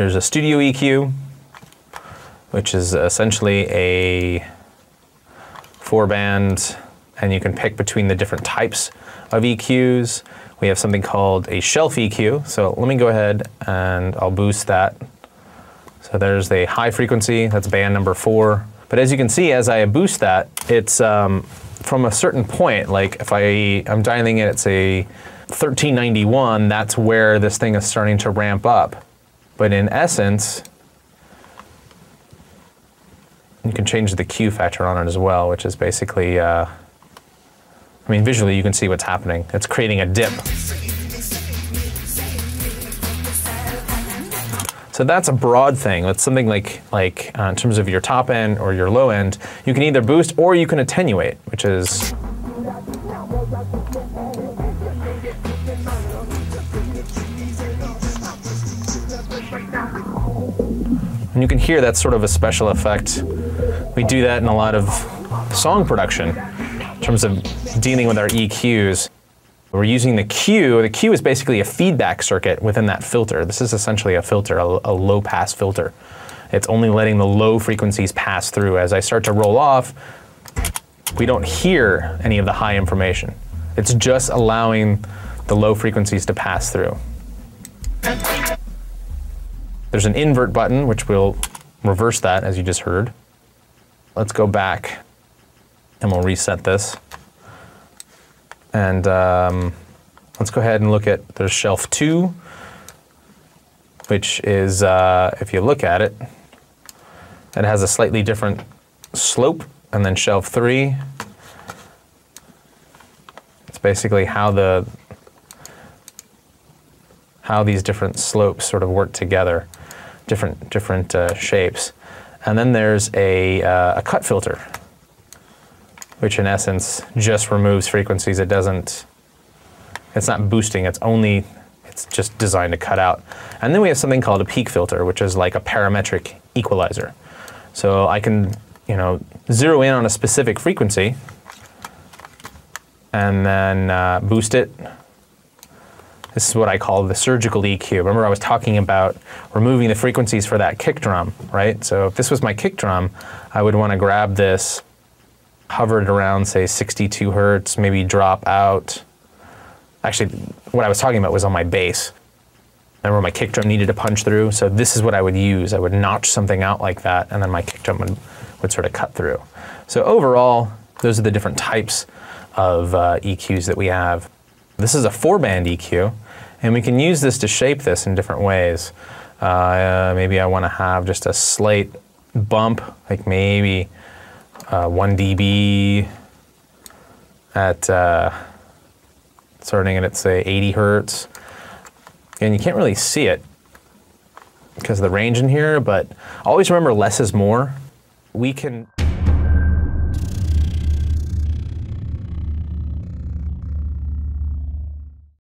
There's a studio EQ, which is essentially a 4-band, and you can pick between the different types of EQs. We have something called a shelf EQ. So let me go ahead and I'll boost that. So there's the high frequency, that's band number 4. But as you can see, as I boost that, it's from a certain point, like if I'm dialing it, it's a 1391, that's where this thing is starting to ramp up. But in essence, you can change the Q factor on it as well, which is basically, I mean, visually you can see what's happening. It's creating a dip. So that's a broad thing. That's something like in terms of your top end or your low end, you can either boost or you can attenuate, which is. And you can hear that's sort of a special effect. We do that in a lot of song production in terms of dealing with our EQs. We're using the Q. The Q is basically a feedback circuit within that filter. This is essentially a filter, a low pass filter. It's only letting the low frequencies pass through. As I start to roll off, we don't hear any of the high information. It's just allowing the low frequencies to pass through. There's an invert button, which will reverse that, as you just heard. Let's go back and we'll reset this. And let's go ahead and look at, there's shelf 2, which is, if you look at it, it has a slightly different slope. And then shelf 3, it's basically how these different slopes sort of work together, different shapes. And then there's a cut filter, which in essence just removes frequencies. It doesn't, it's not boosting, it's just designed to cut out. And then we have something called a peak filter, which is like a parametric equalizer. So I can, you know, zero in on a specific frequency and then boost it. This is what I call the surgical EQ. Remember I was talking about removing the frequencies for that kick drum, right? So if this was my kick drum, I would want to grab this, hover it around, say 62 hertz, maybe drop out. Actually, what I was talking about was on my bass. Remember my kick drum needed to punch through, so this is what I would use. I would notch something out like that, and then my kick drum would sort of cut through. So overall, those are the different types of EQs that we have. This is a 4-band EQ, and we can use this to shape this in different ways. Maybe I want to have just a slight bump, like maybe 1 dB at starting at say 80 hertz. And you can't really see it because of the range in here, but always remember less is more. We can